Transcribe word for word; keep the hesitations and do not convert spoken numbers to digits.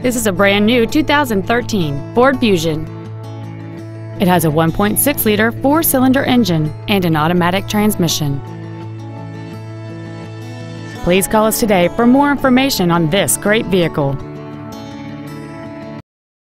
This is a brand new two thousand thirteen Ford Fusion. It has a one point six liter four-cylinder engine and an automatic transmission. Please call us today for more information on this great vehicle.